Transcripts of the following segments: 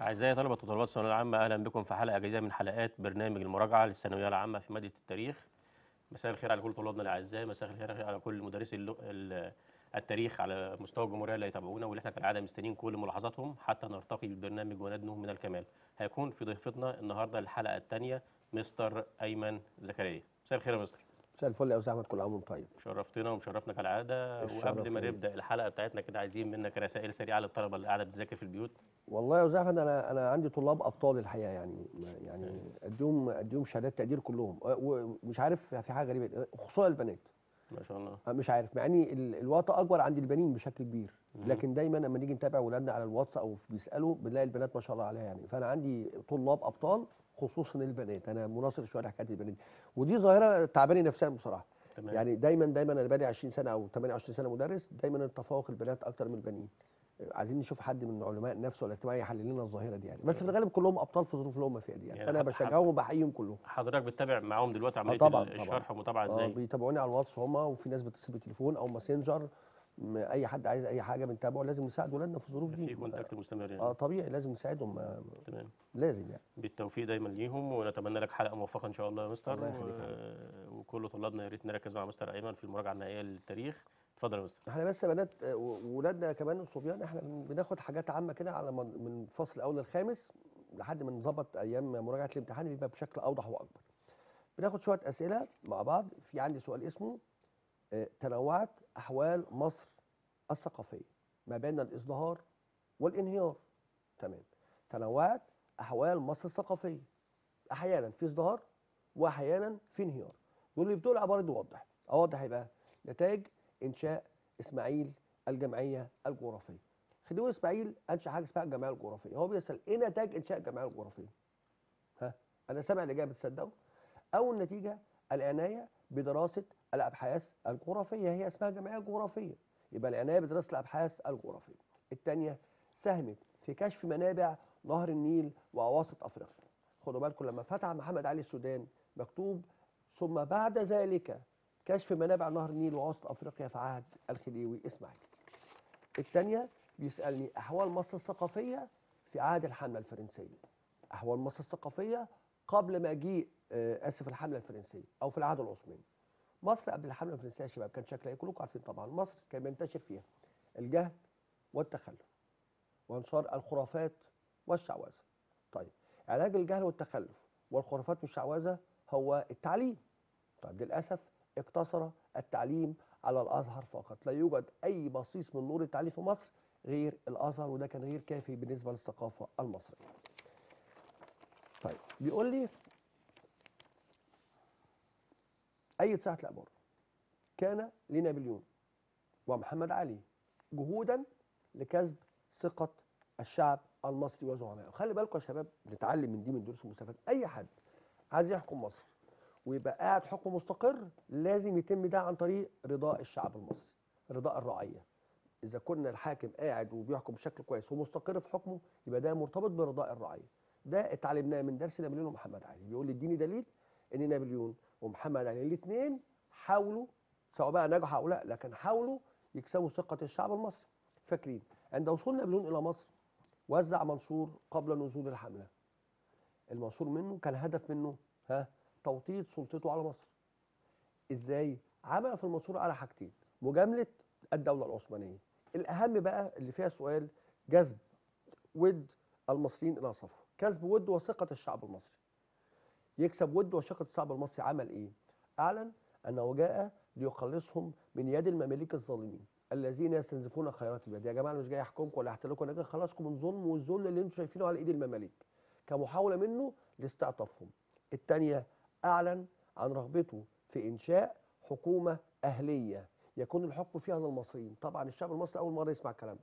أعزائي طلبة وطلبات الثانوية العامة، أهلا بكم في حلقة جديدة من حلقات برنامج المراجعة للثانوية العامة في مادة التاريخ. مساء الخير على كل طلابنا الأعزاء، مساء الخير على كل مدرسي التاريخ على مستوى الجمهورية اللي يتابعونا، واللي احنا كالعادة مستنيين كل ملاحظاتهم حتى نرتقي بالبرنامج وندنو من الكمال. هيكون في ضيفتنا النهارده الحلقة الثانية مستر أيمن زكريا. مساء الخير يا مستر. مساء الفل يا أستاذ أحمد، كل عام وأنت طيب. شرفتنا ومشرفنا كالعادة. وقبل ما نبدأ الحلقة بتاعتنا كده عايزين منك رسائل سريعة للطلبة اللي قاعدة بتذاكر في البيوت. والله يا أستاذ أحمد أنا عندي طلاب أبطال الحقيقة، يعني أديهم شهادات تقدير كلهم، ومش عارف في حاجة غريبة خصوصا البنات. ما شاء الله. مش عارف، مع إن الوقت أكبر عند البنين بشكل كبير، لكن دايما لما نيجي نتابع ولادنا على الواتس أو بيسألوا بنلاقي البنات ما شاء الله عليها يعني. فأنا عندي طلاب أبطال خصوصا البنات، انا مناصر شويه لحكايه البنات، ودي ظاهره تعباني نفسيا بصراحه. تمام. يعني دايما انا بقالي 20 سنه او 28 سنه مدرس، دايما التفوق البنات اكتر من البنين. عايزين نشوف حد من علماء النفس ولا الاجتماعي يحلل لنا الظاهره دي يعني، بس في الغالب كلهم ابطال في الظروف اللي هم فيها دي يعني. فانا بشجعهم وبحييهم كلهم. حضرتك بتتابع معاهم دلوقتي عمليه الشرح ومتابعه ازاي؟ بيتابعوني على الواتس هم، وفي ناس بتتصل بالتليفون او ماسنجر، اي حد عايز اي حاجه بنتابعه. لازم نساعد ولادنا في الظروف دي، في كونتاكت مستمر يعني. طبيعي لازم نساعدهم. تمام، لازم يعني. بالتوفيق دايما ليهم، ونتمنى لك حلقه موفقه ان شاء الله يا مستر. وكل طلابنا يا ريت نركز مع مستر ايمن في المراجعه النهائيه للتاريخ. اتفضل يا مستر. احنا بس بنات ولادنا كمان الصبيان، احنا بناخد حاجات عامه كده على من الفصل الاول للخامس لحد ما نظبط ايام مراجعه الامتحان بيبقى بشكل اوضح واكبر. بناخد شويه اسئله مع بعض. في عندي سؤال اسمه تنوعت أحوال مصر الثقافية ما بين الإزدهار والإنهيار. تمام. تنوعت أحوال مصر الثقافية، أحيانا في إزدهار وأحيانا في انهيار. يقول لي في دول العبارة دي وضح. أوضح إيه بقى؟ نتائج إنشاء إسماعيل الجمعية الجغرافية. خديوي إسماعيل أنشأ حاجة اسمها الجمعية الجغرافية، هو بيسأل إيه نتائج إنشاء الجمعية الجغرافية؟ ها؟ أنا سامع الإجابة تصدقوا؟ أول نتيجة العناية بدراسة الابحاث الجغرافيه، هي اسمها جمعيه جغرافيه، يبقى العنايه بدراسه الابحاث الجغرافيه. الثانيه ساهمت في كشف منابع نهر النيل واواسط افريقيا. خدوا بالكم لما فتح محمد علي السودان مكتوب ثم بعد ذلك كشف منابع نهر النيل واواسط افريقيا في عهد الخديوي اسماعيل. الثانيه بيسالني احوال مصر الثقافيه في عهد الحمله الفرنسيه. احوال مصر الثقافيه قبل مجيء الحمله الفرنسيه او في العهد العثماني. مصر قبل الحمله الفرنسيه يا شباب كان شكلها ايه؟ كلكم عارفين طبعا. مصر كان بينتشر فيها الجهل والتخلف وانشار الخرافات والشعوذه. طيب علاج الجهل والتخلف والخرافات والشعوذه هو التعليم. طيب للاسف اقتصر التعليم على الازهر فقط، لا يوجد اي بصيص من نور التعليم في مصر غير الازهر، وده كان غير كافي بالنسبه للثقافه المصريه. طيب بيقول لي أية ساعة العبور كان لنابليون ومحمد علي جهودا لكسب ثقة الشعب المصري وزعمائه. خلي بالكم يا شباب، نتعلم من دي من دروس المستفاد. أي حد عايز يحكم مصر ويبقى قاعد حكم مستقر لازم يتم ده عن طريق رضاء الشعب المصري، رضاء الرعية. إذا كنا الحاكم قاعد وبيحكم بشكل كويس ومستقر في حكمه يبقى ده مرتبط برضاء الرعية. ده اتعلمناه من درس نابليون ومحمد علي. بيقول لي اديني دليل إن نابليون ومحمد علي الاثنين حاولوا، سواء بقى نجحوا او لا، لكن حاولوا يكسبوا ثقه الشعب المصري. فاكرين عند وصول نابليون الى مصر وزع منشور قبل نزول الحمله. المنشور منه كان هدف منه توطيد سلطته على مصر. ازاي؟ عمل في المنشور على حاجتين: مجامله الدوله العثمانيه، الاهم بقى اللي فيها سؤال، جذب ود المصريين الى صفه، كسب ود وثقه الشعب المصري. يكسب ود وشقة الشعب المصري. عمل ايه؟ اعلن انه جاء ليخلصهم من يد المماليك الظالمين الذين يستنزفون خيرات البلاد. يا جماعه مش جاي احكمكم ولا احتلكم، انا جاي اخلصكم من الظلم والذل اللي انتم شايفينه على ايد المماليك، كمحاوله منه لاستعطافهم. الثانيه اعلن عن رغبته في انشاء حكومه اهليه يكون الحكم فيها للمصريين. طبعا الشعب المصري اول مره يسمع الكلام،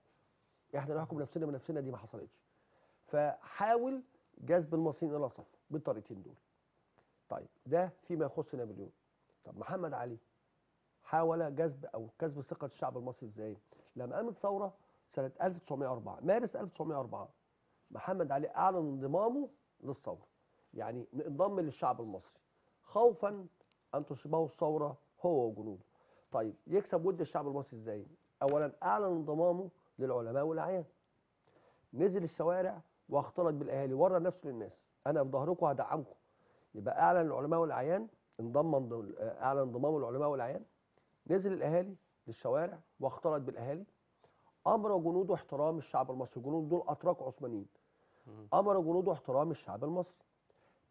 احنا نحكم نفسنا بنفسنا، دي ما حصلتش. فحاول جذب المصريين الى صفه بالطريقتين دول. طيب ده فيما يخص نابليون. طب محمد علي حاول جذب او كسب ثقه الشعب المصري ازاي؟ لما قامت ثوره سنه 1904، مارس 1904، محمد علي اعلن انضمامه للثوره، يعني انضم للشعب المصري خوفا ان تصيبه الثوره هو وجنوده. طيب يكسب ود الشعب المصري ازاي؟ اولا اعلن انضمامه للعلماء والاعيان. نزل الشوارع واختلط بالاهالي ورى نفسه للناس، انا في ظهركم هدعمكم. يبقى اعلن العلماء والعيان، اعلن انضمامه العلماء والعيان، نزل الاهالي للشوارع واختلط بالاهالي. امر جنوده احترام الشعب المصري، الجنود دول اتراك عثمانيين. امر جنوده احترام الشعب المصري،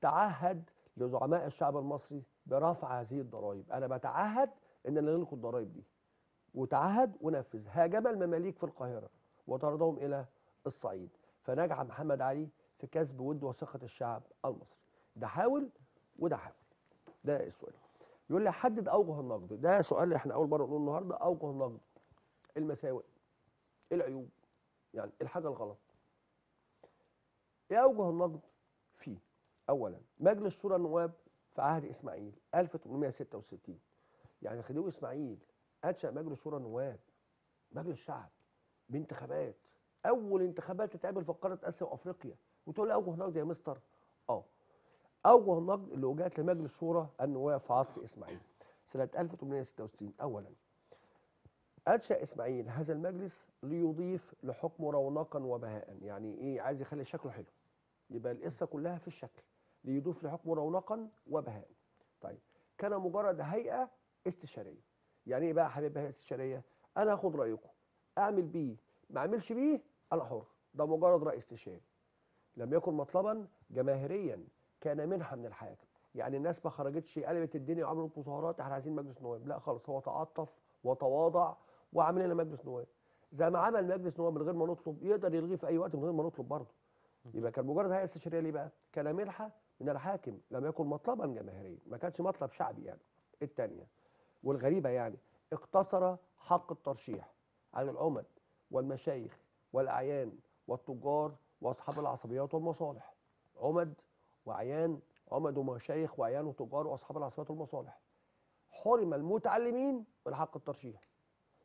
تعهد لزعماء الشعب المصري برفع هذه الضرائب، انا بتعهد ان نلغي لكم الضرائب دي، وتعهد ونفذ. هاجم المماليك في القاهره وطردهم الى الصعيد، فنجح محمد علي في كسب ود وثقه الشعب المصري. ده حاول وده حاول. ده السؤال. يقول لي حدد اوجه النقد، ده سؤال احنا اول مره نقوله النهارده. اوجه النقد، المساوئ، العيوب، يعني الحاجه الغلط. ايه اوجه النقد فيه؟ اولا مجلس شورى النواب في عهد اسماعيل 1866، يعني خديوي اسماعيل انشا مجلس شورى النواب، مجلس شعب بانتخابات، اول انتخابات تتعمل في قاره اسيا وافريقيا، وتقول لي اوجه نقد يا مستر؟ اوجه النقد اللي وجهت لمجلس شورى النواب في عصر اسماعيل سنه 1866. اولا انشا اسماعيل هذا المجلس ليضيف لحكمه رونقا وبهاء، يعني ايه؟ عايز يخلي شكله حلو، يبقى القصه كلها في الشكل، ليضيف لحكمه رونقا وبهاء. طيب كان مجرد هيئه استشاريه. يعني ايه بقى يا حبيبي هيئه استشاريه؟ انا هاخد رايكم، اعمل بيه ما اعملش بيه، انا حر، ده مجرد راي استشاري. لم يكن مطلبا جماهيريا، كان منحه من الحاكم، يعني الناس ما خرجتش قلبت الدنيا وعملت مظاهرات احنا عايزين مجلس نواب، لا خالص، هو تعاطف وتواضع وعمل لنا مجلس نواب، زي ما عمل مجلس نواب من غير ما نطلب، يقدر يلغيه في اي وقت من غير ما نطلب برضه. يبقى كان مجرد هيئه استشاريه. ليه بقى؟ كان منحه من الحاكم، لم يكن مطلبا جماهيريا، ما كانش مطلب شعبي يعني. الثانيه والغريبه يعني اقتصر حق الترشيح على العمد والمشايخ والاعيان والتجار واصحاب العصبيات والمصالح. عمد وعيان، عمد ومشايخ وعيان وتجار واصحاب العصبيات والمصالح. حرم المتعلمين من حق الترشيح.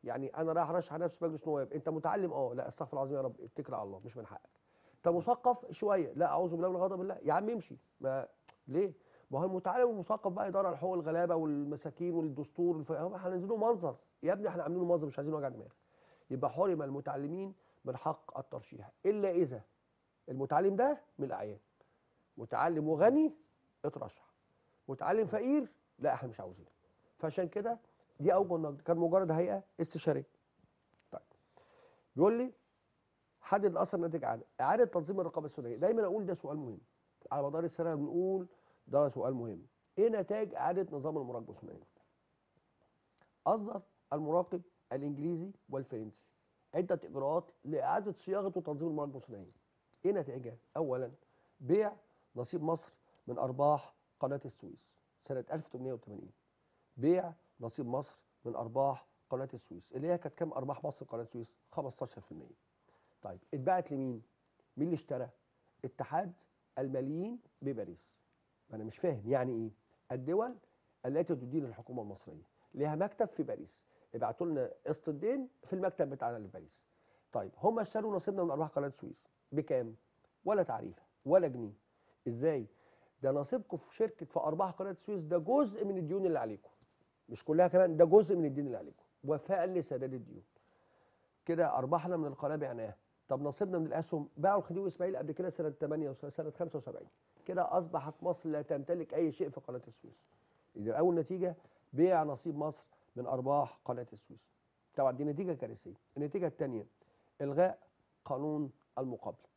يعني انا رايح ارشح نفسي في مجلس نواب، انت متعلم؟ لا استغفر العظيم يا رب، اتكل على الله، مش من حقك. انت مثقف شويه؟ لا اعوذ بالله من غضب الله، يا عم امشي. ما ليه؟ ما هو المتعلم والمثقف بقى يدور على حقوق الغلابه والمساكين والدستور، هننزله منظر يا ابني، احنا عاملينه منظر، مش عايزين وجع دماغ. يبقى حرم المتعلمين من حق الترشيح، الا اذا المتعلم ده من الاعيان. متعلم وغني اترشح، متعلم فقير لا احنا مش عاوزينه. فعشان كده دي اوجه النقد، كان مجرد هيئه استشاريه. طيب بيقول لي حدد الاثر الناتج عن اعاده تنظيم الرقابه السودانيه. دايما اقول ده سؤال مهم، على مدار السنه بنقول ده سؤال مهم. ايه نتائج اعاده نظام المراقبه السودانيه؟ اصدر المراقب الانجليزي والفرنسي عده اجراءات لاعاده صياغه وتنظيم المراقبه السودانيه. ايه نتائجها؟ اولا بيع نصيب مصر من ارباح قناه السويس سنه 1880. بيع نصيب مصر من ارباح قناه السويس، اللي هي كانت كام ارباح مصر قناه السويس؟ 15%. طيب اتباعت لمين؟ مين اللي اشترى؟ اتحاد الماليين بباريس. انا مش فاهم يعني ايه؟ الدول التي تدين الحكومه المصريه ليها مكتب في باريس، ابعتوا لنا قسط الدين في المكتب بتاعنا اللي في باريس. طيب هم اشتروا نصيبنا من ارباح قناه السويس بكام؟ ولا تعريفه ولا جنيه. ازاي؟ ده نصيبكم في شركه في ارباح قناه السويس ده جزء من الديون اللي عليكم، مش كلها كمان، ده جزء من الدين اللي عليكم، وفاء لسداد الديون. كده ارباحنا من القناه بعناها. طب نصيبنا من الاسهم باعوا لخديوي اسماعيل قبل كده سنه 8 وسنه 75. كده اصبحت مصر لا تمتلك اي شيء في قناه السويس. يبقى اول نتيجه بيع نصيب مصر من ارباح قناه السويس. طبعا دي نتيجه كارثيه. النتيجه الثانيه الغاء قانون المقابله.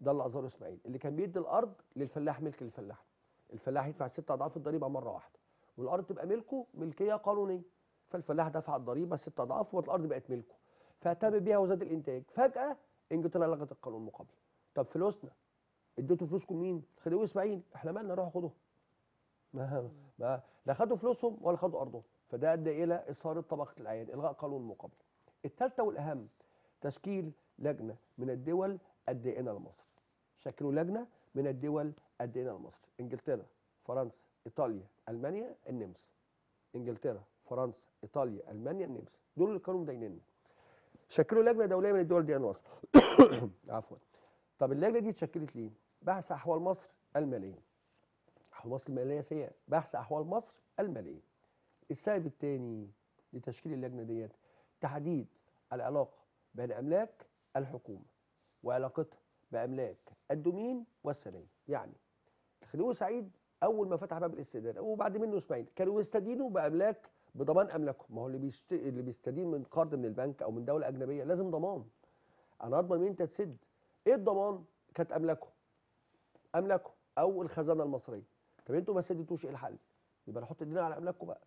ده اللي اظهره اسماعيل، اللي كان بيدي الارض للفلاح ملك للفلاح. الفلاح يدفع 6 اضعاف الضريبه مره واحده، والارض تبقى ملكه ملكيه قانونيه. فالفلاح دفع الضريبه 6 اضعاف والارض بقت ملكه، فاهتم بيها وزاد الانتاج. فجاه انجلترا لغت القانون المقابله. طب فلوسنا، اديتوا فلوسكم مين؟ خديوي اسماعيل. احنا مالنا، روحوا خدوها. لا خدوا فلوسهم ولا خدوا ارضهم. فده ادى الى اثاره طبقه العيان، الغاء قانون المقابله. الثالثه والاهم تشكيل لجنه من الدول الدائنه لمصر. شكلوا لجنه من الدول الدائنه لمصر. انجلترا، فرنسا، ايطاليا، المانيا، النمسا. انجلترا، فرنسا، ايطاليا، المانيا، النمسا، دول اللي كانوا مدينيننا. شكلوا لجنه دوليه من الدول دي مصر. عفوا. طب اللجنه دي اتشكلت ليه؟ بحث احوال مصر الماليه. احوال مصر الماليه سيئه، بحث احوال مصر الماليه. السبب الثاني لتشكيل اللجنه ديت تحديد العلاقه بين املاك الحكومه وعلاقتها بأملاك الدومين والثنيه. يعني الخديوي سعيد أول ما فتح باب الاستدانة وبعد منه إسماعيل كانوا يستدينوا بأملاك بضمان أملاكهم. ما هو اللي بيستدين من قرض من البنك أو من دولة أجنبية لازم ضمان. أنا أضمن مين أنت تسد؟ إيه الضمان؟ كانت أملاكهم أو الخزانة المصرية. طب أنتوا ما سدتوش، إيه الحل؟ يبقى نحط إيدينا على أملاككم بقى.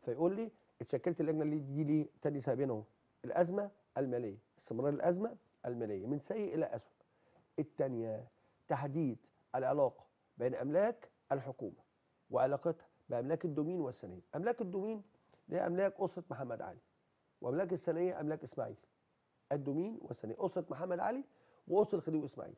فيقول لي اتشكلت اللجنة اللي دي ليه؟ تاني سببين أهو، الأزمة المالية، استمرار الأزمة المالية من سيء إلى أسوأ. الثانية تحديد العلاقة بين أملاك الحكومة وعلاقتها بأملاك الدومين والثنية. أملاك الدومين هي أملاك أسرة محمد علي، وأملاك الثنية أملاك إسماعيل. الدومين والثنية أسرة محمد علي وأسرة الخديوي إسماعيل.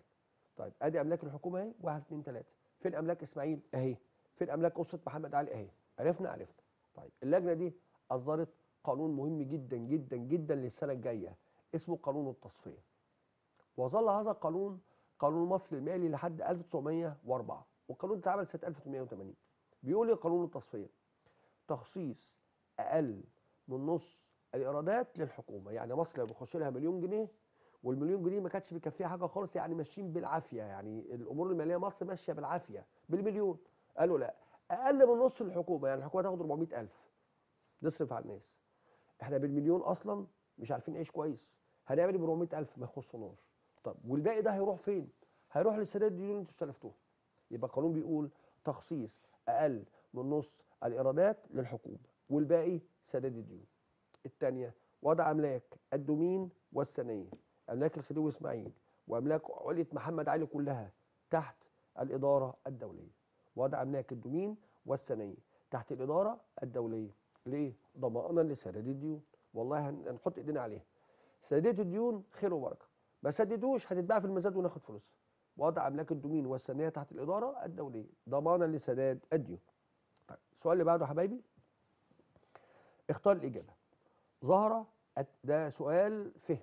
طيب أدي أملاك الحكومة أهي 1 2 3، فين أملاك إسماعيل أهي، فين أملاك أسرة محمد علي أهي. عرفنا. طيب اللجنة دي أصدرت قانون مهم جدا جدا جدا للسنة الجاية اسمه قانون التصفية. وظل هذا القانون قانون مصر المالي لحد 1904، والقانون اتعمل سنة 1880. بيقول لي قانون التصفية تخصيص أقل من نص الإيرادات للحكومة. يعني مصر لو بيخش لها مليون جنيه والمليون جنيه ما كانتش بيكفيها حاجة خالص، يعني ماشيين بالعافية، يعني الأمور المالية مصر ماشية بالعافية بالمليون. قالوا لا، أقل من نص الحكومة، يعني الحكومة تاخد 400,000 نصرف على الناس. احنا بالمليون أصلا مش عارفين نعيش كويس، هنعمل ب 400,000 ما يخصناش. طب والباقي ده هيروح فين؟ هيروح للسداد الديون اللي انتوا استلفتوها. يبقى القانون بيقول تخصيص أقل من نص الإيرادات للحكومة والباقي سداد الديون. الثانية وضع أملاك الدومين والثنية، أملاك الخديوي إسماعيل وأملاك علية محمد علي كلها تحت الإدارة الدولية. وضع أملاك الدومين والثنية تحت الإدارة الدولية. ليه؟ ضمانا لسداد الديون. والله هنحط إيدينا عليها. سداد الديون خير وبركة، ما سددوش هتتباع في المزاد وناخد فلوسها. وضع أملاك الدومين والثنية تحت الإدارة الدولية ضمانا لسداد الديون. طيب السؤال اللي بعده يا حبايبي، اختار الإجابة. ظهر ده سؤال فهم،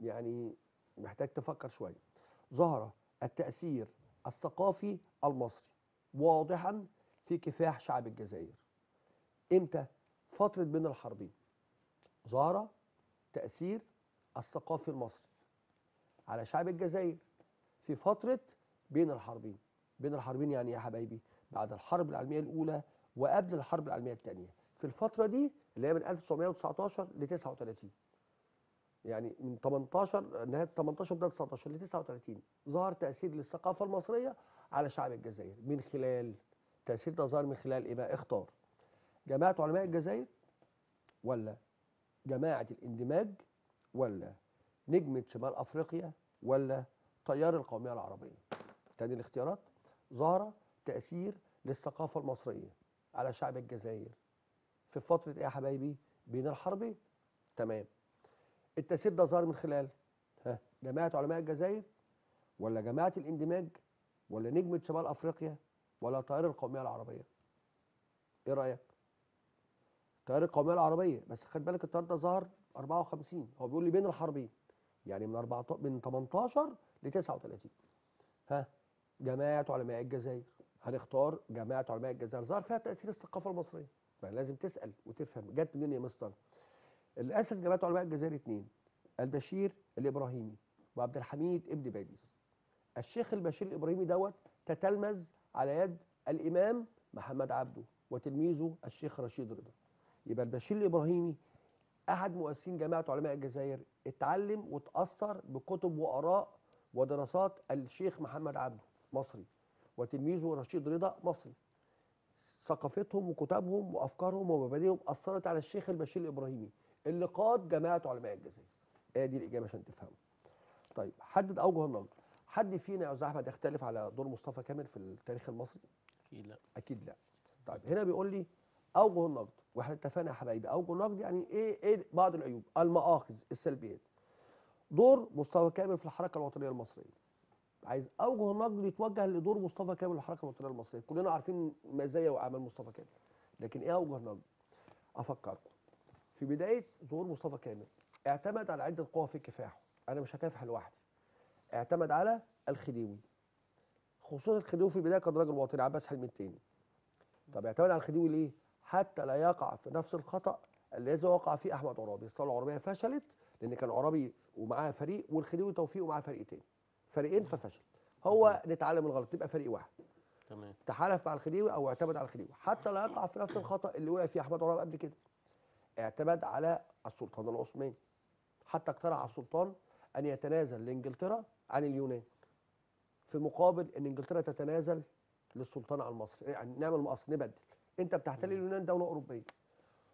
يعني محتاج تفكر شوية. ظهر التأثير الثقافي المصري واضحا في كفاح شعب الجزائر. امتى؟ فترة بين الحربين. ظهر تأثير الثقافي المصري على شعب الجزائر في فترة بين الحربين. بين الحربين يعني يا حبايبي بعد الحرب العالمية الأولى وقبل الحرب العالمية الثانية، في الفترة دي اللي هي من 1919 ل 39، يعني من 18 نهاية 18 بداية 19 ل 39 ظهر تأثير للثقافة المصرية على شعب الجزائر. من خلال تأثير ده ظهر من خلال إيه بقى؟ اختار جماعة علماء الجزائر ولا جماعة الاندماج ولا نجمة شمال أفريقيا ولا تيار القومية العربية. تاني الاختيارات، ظهر تأثير للثقافة المصرية على شعب الجزائر في فترة إيه يا حبايبي؟ بين الحربين. تمام. التأثير ده ظهر من خلال جماعة علماء الجزائر ولا جماعة الاندماج ولا نجمة شمال أفريقيا ولا تيار القومية العربية. إيه رأيك؟ تيار القومية العربية، بس خد بالك التيار ده ظهر 54، هو بيقول لي بين الحربين، يعني من 18 ل 39. جماعة علماء الجزائر، هنختار جماعة علماء الجزائر ظهر فيها تأثير الثقافة المصرية. لازم تسأل وتفهم جت منين يا مستر. اللي أسس جماعة علماء الجزائر 2، البشير الإبراهيمي وعبد الحميد ابن باديس. الشيخ البشير الإبراهيمي دوت تتلمذ على يد الإمام محمد عبده وتلميذه الشيخ رشيد رضا. يبقى البشير الإبراهيمي أحد مؤسسين جماعة علماء الجزائر، اتعلم وتأثر بكتب وآراء ودراسات الشيخ محمد عبده مصري وتلميذه رشيد رضا مصري. ثقافتهم وكتابهم وأفكارهم ومبادئهم أثرت على الشيخ البشير الإبراهيمي اللي قاد جماعة علماء الجزائر. دي الإجابة عشان تفهموا. طيب حدد أوجه النظر. حد فينا يا أستاذ أحمد يختلف على دور مصطفى كامل في التاريخ المصري؟ أكيد لا. أكيد لا. طيب هنا بيقول لي أوجه النقد، واحنا اتفقنا يا حبايبي أوجه النقد يعني إيه بعض العيوب، المآخذ، السلبيات. دور مصطفى كامل في الحركة الوطنية المصرية. عايز أوجه النقد يتوجه لدور مصطفى كامل في الحركة الوطنية المصرية، كلنا عارفين مزايا وأعمال مصطفى كامل. لكن إيه أوجه النقد؟ أفكركم. في بداية ظهور مصطفى كامل اعتمد على عدة قوى في كفاحه، أنا مش هكافح لوحدي. اعتمد على الخديوي، خصوصا الخديوي في البدايه كان راجل وطني عباس حلمي التاني. طب اعتمد على الخديوي ليه؟ حتى لا يقع في نفس الخطا الذي وقع فيه احمد عرابي. الثوره العرابيه فشلت لان كان عرابي ومعاه فريق والخديوي توفيق ومعاه فريق تاني، فريقين ففشل. هو نتعلم الغلط، يبقى فريق واحد. تمام. تحالف مع الخديوي او اعتمد على الخديوي، حتى لا يقع في نفس الخطا اللي وقع فيه احمد عرابة قبل كده. اعتمد على السلطان العثماني، حتى اقترح على السلطان ان يتنازل لانجلترا عن اليونان، في مقابل ان انجلترا تتنازل للسلطان عن مصر. يعني نعمل مقص، نبدل، انت بتحتل اليونان دوله اوروبيه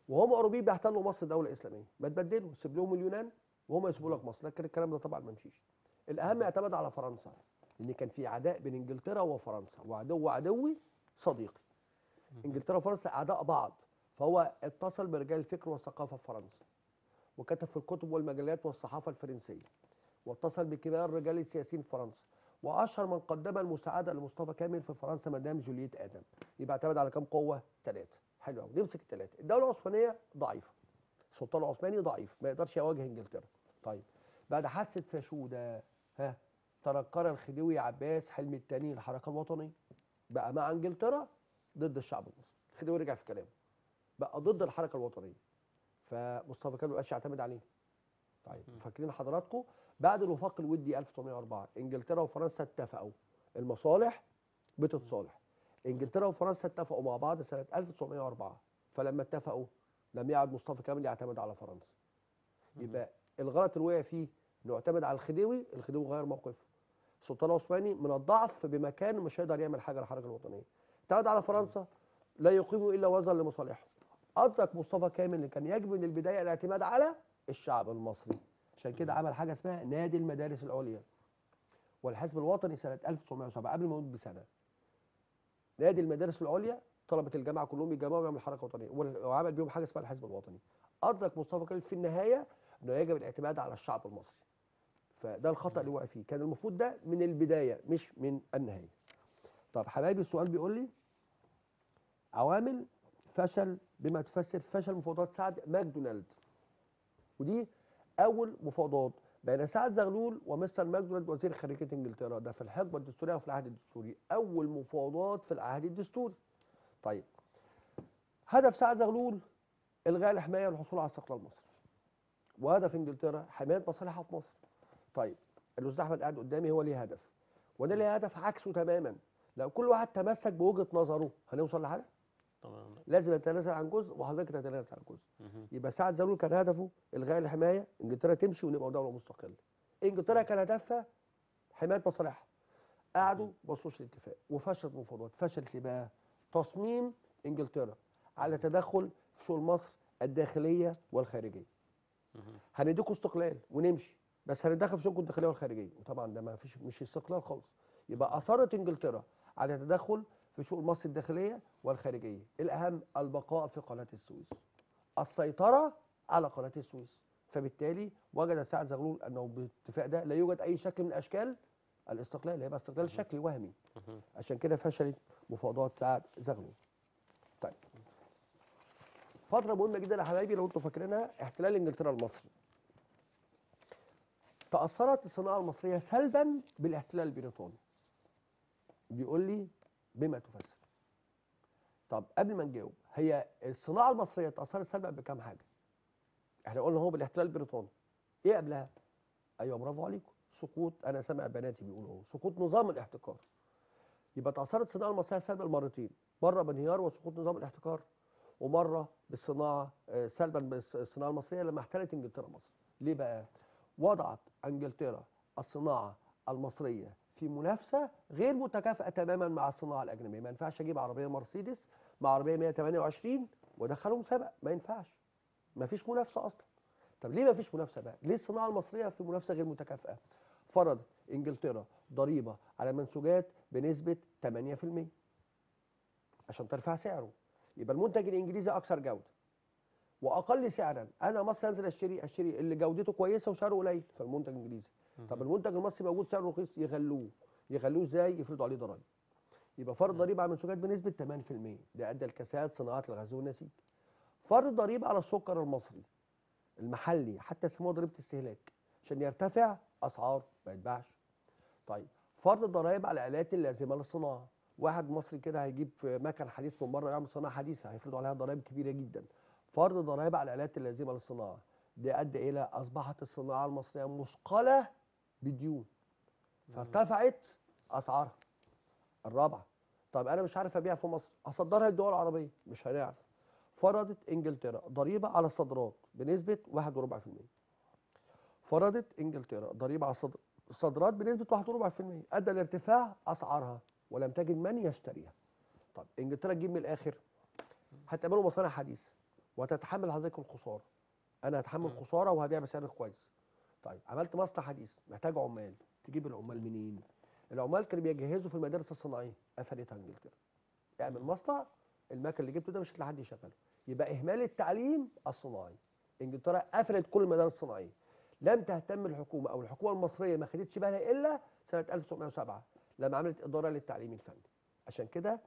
وهم اوروبيين بيحتلوا مصر دوله اسلاميه، ما تبدلوا، سيب لهم اليونان وهم يسيبوا لك مصر. لكن الكلام ده طبعا ما مشيش. الاهم اعتمد على فرنسا، لان كان في عداء بين انجلترا وفرنسا، وعدو عدوي صديقي. انجلترا وفرنسا اعداء بعض، فهو اتصل برجال الفكر والثقافه في فرنسا، وكتب في الكتب والمجلات والصحافه الفرنسيه، واتصل بكبار رجال السياسيين في فرنسا، واشهر من قدم المساعده لمصطفى كامل في فرنسا مدام جولييت ادم. يبقى اعتمد على كام قوه؟ ثلاثه. حلو قوي، نمسك الثلاثه. الدوله العثمانيه ضعيفه، السلطان العثماني ضعيف، ما يقدرش يواجه انجلترا. طيب بعد حادثه فاشوده، ها، تنكر الخديوي عباس حلمي الثاني للحركه الوطنيه، بقى مع انجلترا ضد الشعب المصري. الخديوي رجع في كلامه، بقى ضد الحركه الوطنيه، فمصطفى كامل ما بقاش يعتمد عليه. طيب فاكرين حضراتكم بعد الوفاق الودي 1904 انجلترا وفرنسا اتفقوا، المصالح بتتصالح. انجلترا وفرنسا اتفقوا مع بعض سنه 1904، فلما اتفقوا لم يعد مصطفى كامل يعتمد على فرنسا. يبقى الغلط اللي وقع فيه انه اعتمد على الخديوي، الخديوي غير موقفه. السلطان العثماني من الضعف بمكان مش هيقدر يعمل حاجه للحركه الوطنيه. اعتمد على فرنسا، لا يقيم الا وزن لمصالحه. ادرك مصطفى كامل اللي كان يجب من البدايه الاعتماد على الشعب المصري، عشان كده عمل حاجه اسمها نادي المدارس العليا والحزب الوطني سنه 1907 قبل ما يموت بسنه. نادي المدارس العليا طلبه الجامعه كلهم يتجمعوا ويعملوا حركه وطنيه، وعمل بيهم حاجه اسمها الحزب الوطني. ادرك مصطفى كامل في النهايه انه يجب الاعتماد على الشعب المصري، فده الخطا اللي وقع فيه. كان المفروض ده من البدايه مش من النهايه. طب حبايبي، السؤال بيقول لي عوامل فشل بما تفسر فشل مفاوضات سعد ماكدونالد، ودي اول مفاوضات بين سعد زغلول ومستر ماكدونالد وزير خارجيه انجلترا، ده في الحقبه الدستوريه وفي العهد الدستوري، اول مفاوضات في العهد الدستوري. طيب هدف سعد زغلول الغاء الحمايه والحصول على استقلال مصر، وهدف انجلترا حمايه مصالحها في مصر. طيب الاستاذ احمد قاعد قدامي، هو ليه هدف وانا ليه هدف عكسه تماما. لو كل واحد تمسك بوجهه نظره هنوصل لحاجه؟ طبعا لازم نتنازل عن جزء وحضرتك تتنازل عن جزء. يبقى سعد زغلول كان هدفه الغاء الحمايه، انجلترا تمشي ونبقى دوله مستقله. انجلترا كان هدفها حمايه مصالحها، قعدوا ما وصلوش لاتفاق وفشلت المفاوضات. فشلت ليه بقى؟ تصميم انجلترا على تدخل في شؤون مصر الداخليه والخارجيه. هنديكوا استقلال ونمشي، بس هنتدخل في شؤونكم الداخليه والخارجيه، وطبعا ده ما فيش، مش استقلال خالص. يبقى اصرت انجلترا على تدخل في شؤون مصر الداخليه والخارجيه. الاهم البقاء في قناه السويس، السيطره على قناه السويس. فبالتالي وجد سعد زغلول انه بالاتفاق ده لا يوجد اي شكل من اشكال الاستقلال، هيبقى استقلال شكلي وهمي. عشان كده فشلت مفاوضات سعد زغلول. طيب فتره مهمه جدا يا حبايبي لو انتم فاكرينها، احتلال انجلترا لمصر. تاثرت الصناعه المصريه سلبا بالاحتلال البريطاني. بيقول لي بما تفسر. طب قبل ما نجاوب، هي الصناعه المصريه اتاثرت سلبا بكام حاجه؟ احنا قلنا هو بالاحتلال البريطاني. ايه قبلها؟ ايوه برافو عليكم، سقوط، انا سامع بناتي بيقولوا اهو، سقوط نظام الاحتكار. يبقى اتاثرت الصناعه المصريه سلبا مرتين، مره بانهيار وسقوط نظام الاحتكار، ومره بالصناعه سلبا بالصناعه المصريه لما احتلت انجلترا مصر. ليه بقى؟ وضعت انجلترا الصناعه المصريه في منافسه غير متكافئه تماما مع الصناعه الاجنبيه. ما ينفعش اجيب عربيه مرسيدس مع عربيه 128 وادخله مسابقه، ما ينفعش، ما فيش منافسه اصلا. طب ليه ما فيش منافسه بقى؟ ليه الصناعه المصريه في منافسه غير متكافئه؟ فرضت انجلترا ضريبه على المنسوجات بنسبه 8% عشان ترفع سعره. يبقى المنتج الانجليزي اكثر جوده واقل سعرا، انا مصر انزل اشتري اللي جودته كويسه وسعره قليل، فالمنتج الانجليزي. طب المنتج المصري موجود سعره رخيص، يغلوه ازاي؟ يفرضوا عليه ضرائب. يبقى فرض ضريبه على المنسوجات بنسبه 8%، ده ادى لكساد صناعات الغزل والنسيج. فرض ضريبه على السكر المصري المحلي، حتى سموها ضريبه استهلاك عشان يرتفع اسعار ما يتباعش. طيب فرض ضرائب على الالات اللازمه للصناعه، واحد مصري كده هيجيب مكن حديث من بره يعمل صناعه حديثه هيفرضوا عليها ضرائب كبيره جدا. فرض ضرائب على الالات اللازمه للصناعه، ده ادى الى اصبحت الصناعه المصريه مثقله بديون. فارتفعت اسعارها الرابعه. طب انا مش عارف ابيعها في مصر، اصدرها للدول العربيه، مش هنعرف. فرضت انجلترا ضريبه على الصادرات بنسبه 1.4%. فرضت انجلترا ضريبه على الصادرات بنسبه 1.4%، ادى لارتفاع اسعارها ولم تجد من يشتريها. طب انجلترا تجيب من الاخر، هتعملوا مصانع حديثه وتتحمل حضرتك الخساره. انا هتحمل خساره وهبيع بسعر كويس. طيب عملت مصنع حديث محتاج عمال، تجيب العمال منين؟ العمال كانوا بيجهزوا في المدارس الصناعيه، قفلتها انجلترا. اعمل مصنع، المكن اللي جبته ده مش هتلاقي حد يشغله. يبقى اهمال التعليم الصناعي. انجلترا قفلت كل المدارس الصناعيه. لم تهتم الحكومه او الحكومه المصريه ما خدتش بالها الا سنه 1907 لما عملت اداره للتعليم الفني. عشان كده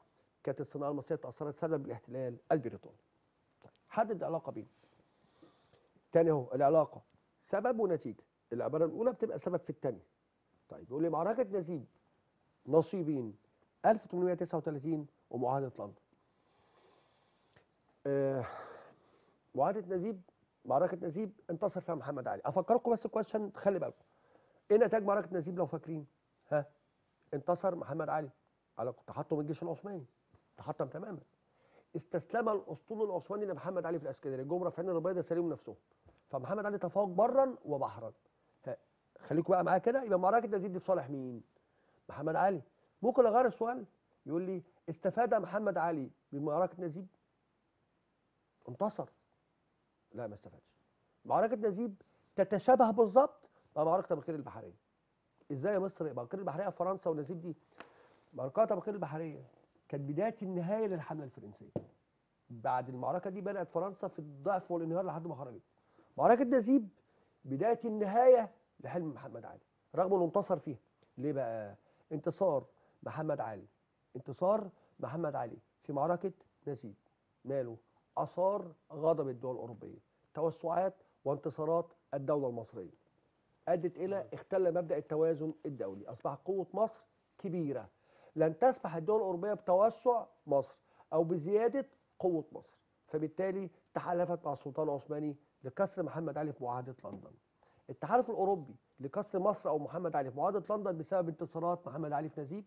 كانت الصناعه المصريه تاثرت سلبا بالاحتلال البريطاني. حدد العلاقه بينهم. تاني اهو العلاقه سبب ونتيجه، العباره الاولى بتبقى سبب في الثانيه. طيب يقول لي معركه نزيب نصيبين 1839 ومعاهده لندن. معاهده نزيب، معركه نزيب انتصر فيها محمد علي. افكركم بس كويس عشان تخلي بالكم. ايه نتاج معركه نزيب لو فاكرين؟ ها؟ انتصر محمد علي على تحطم الجيش العثماني. تحطم تماما. استسلم الاسطول العثماني لمحمد علي في الاسكندريه، جم رافعين الرايه سلموا نفسهم. فمحمد علي تفوق برا وبحرا. خليكوا بقى معايا كده. يبقى معركه نزيب دي في صالح مين؟ محمد علي. ممكن اغير السؤال يقول لي استفاد محمد علي بمعركه نزيب؟ انتصر. لا ما استفادش. معركه نزيب تتشابه بالظبط مع معركه ابو قير البحريه. ازاي يا مصر؟ ابو قير البحريه في فرنسا ونزيب دي. معركه ابو قير البحريه كانت بدايه النهايه للحمله الفرنسيه. بعد المعركه دي بدات فرنسا في الضعف والانهيار لحد ما خرجت. معركه نزيب بدايه النهايه لحلم محمد علي رغم انه انتصر فيها. ليه بقى؟ انتصار محمد علي، انتصار محمد علي في معركه نزيب ماله؟ اثار غضب الدول الاوروبيه، توسعات وانتصارات الدوله المصريه ادت الى اختل مبدا التوازن الدولي. اصبحت قوه مصر كبيره، لن تسمح الدول الاوروبيه بتوسع مصر او بزياده قوه مصر، فبالتالي تحالفت مع السلطان العثماني لكسر محمد علي في معاهده لندن. التحالف الاوروبي لكسر مصر او محمد علي في معاهده لندن بسبب انتصارات محمد علي في نزيب،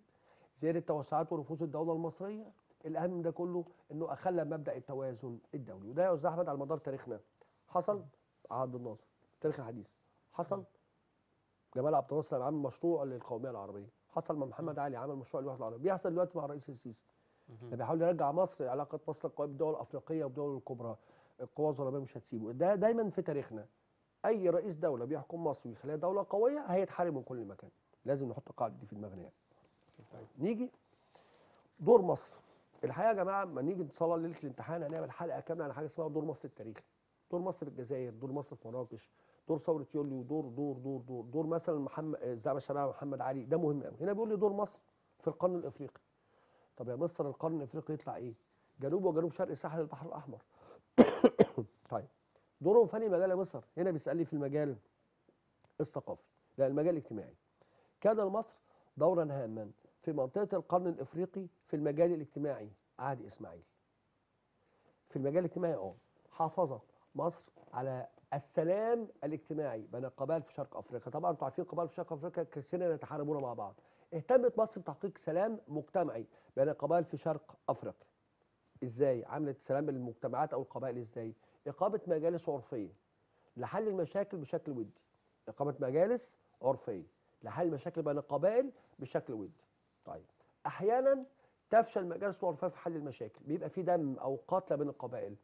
زياده توسعات ونفوذ الدوله المصريه. الاهم من ده كله انه اخلى مبدا التوازن الدولي، وده يا استاذ احمد على مدار تاريخنا حصل عبد الناصر، التاريخ الحديث حصل جمال عبد الناصر عمل مشروع للقوميه العربيه، حصل مع محمد علي عمل مشروع للوحده العربيه، بيحصل دلوقتي مع الرئيس السيسي ده بيحاول يرجع مصر علاقه مصر القويه بالدول الافريقيه والدول الكبرى، القوى الظلميه مش هتسيبه، ده دايما في تاريخنا. اي رئيس دوله بيحكم مصر ويخليها دوله قويه هيتحارب من كل مكان، لازم نحط القاعده دي في دماغنا يعني. طيب نيجي دور مصر. الحقيقه يا جماعه لما نيجي ان شاء الله ليله الامتحان هنعمل حلقه كامله على حاجه اسمها دور مصر التاريخي. دور مصر في الجزائر، دور مصر في مراكش، دور ثوره يوليو، دور دور دور دور دور مثلا الزعيم الشباب محمد علي، ده مهم قوي. هنا بيقول لي دور مصر في القرن الافريقي. طب يا مصر القرن الافريقي يطلع ايه؟ جنوب وجنوب شرق ساحل البحر الاحمر. طيب دورهم في انهي مجال يا مصر؟ هنا بيسأل لي في المجال الثقافي، لا المجال الاجتماعي. كان لمصر دورا هاما في منطقة القرن الإفريقي في المجال الاجتماعي عهد إسماعيل. في المجال الاجتماعي حافظت مصر على السلام الاجتماعي بين القبائل في شرق أفريقيا، طبعا أنتوا عارفين القبائل في شرق أفريقيا كانوا يتحاربون مع بعض. اهتمت مصر بتحقيق سلام مجتمعي بين القبائل في شرق أفريقيا. إزاي؟ عملت سلام للمجتمعات أو القبائل إزاي؟ إقامة مجالس عرفية لحل المشاكل بشكل ودي. إقامة مجالس عرفية لحل المشاكل بين القبائل بشكل ودي. طيب أحيانا تفشل المجالس العرفية في حل المشاكل، بيبقى في دم أو قتلى بين القبائل.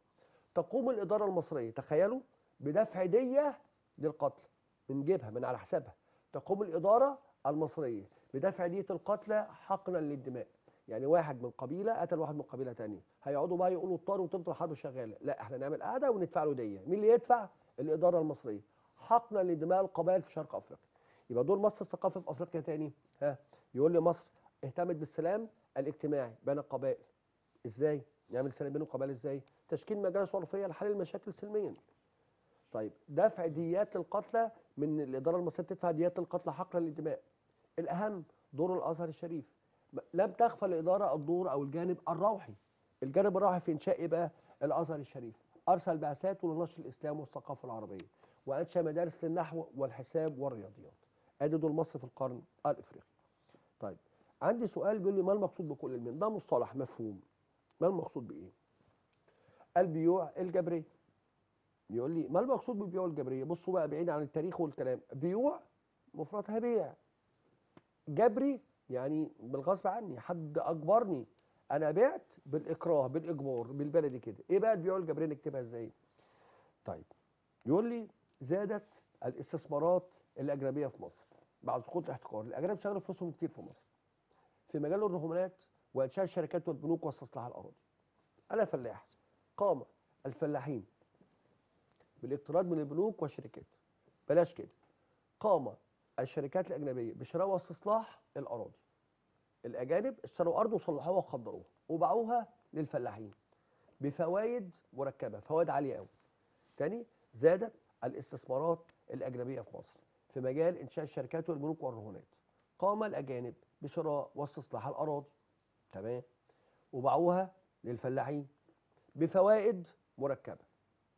تقوم الإدارة المصرية تخيلوا بدفع دية للقتلى من جيبها من على حسابها. تقوم الإدارة المصرية بدفع دية القتلى حقنا للدماء. يعني واحد من قبيله قتل واحد من قبيله ثانيه، هيقعدوا بقى يقولوا اضطروا وتفضل الحرب شغاله، لا احنا نعمل قاعده وندفع له ديه، مين اللي يدفع؟ الاداره المصريه، حقنا لدماء القبائل في شرق افريقيا. يبقى دور مصر الثقافي في افريقيا ثاني، ها؟ يقول لي مصر اهتمت بالسلام الاجتماعي بين القبائل. ازاي؟ نعمل سلام بين القبائل ازاي؟ تشكيل مجالس عرفيه لحل المشاكل سلميا. طيب دفع ديات للقتلى، من الاداره المصريه بتدفع ديات للقتلى حقنا للدماء. الاهم دور الازهر الشريف. لم تغفل الاداره الدور او الجانب الروحي. الجانب الروحي في انشاء ايه بقى؟ الازهر الشريف. ارسل بعثاته لنشر الاسلام والثقافه العربيه، وانشا مدارس للنحو والحساب والرياضيات. ادي دول مصر في القرن الافريقي. طيب عندي سؤال بيقول لي ما المقصود بكل المين؟ ده مصطلح مفهوم. ما المقصود بايه؟ البيوع الجبريه. يقول لي ما المقصود بالبيوع الجبريه؟ بصوا بقى بعيد عن التاريخ والكلام، بيوع مفردها بيع. جبري يعني بالغصب عني، حد اجبرني، انا بعت بالاكراه بالاجبار بالبلدي كده. ايه بقى البيوع الجبريه نكتبها ازاي؟ طيب يقول لي زادت الاستثمارات الاجنبيه في مصر بعد سقوط الاحتكار، الاجانب شغلوا فلوسهم كتير في مصر في مجال الرهونات وانشاء الشركات والبنوك واستصلاح الاراضي. انا فلاح، قام الفلاحين بالاقتراض من البنوك والشركات، بلاش كده، قام الشركات الاجنبيه بشراء واستصلاح الاراضي. الاجانب اشتروا ارض وصلحوها وخضروها وباعوها للفلاحين بفوايد مركبه، فوائد عاليه قوي. تاني زادت الاستثمارات الاجنبيه في مصر في مجال انشاء الشركات والبنوك والرهونات، قام الاجانب بشراء واستصلاح الاراضي، تمام، وباعوها للفلاحين بفوائد مركبه.